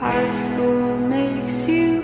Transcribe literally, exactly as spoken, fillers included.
High school makes you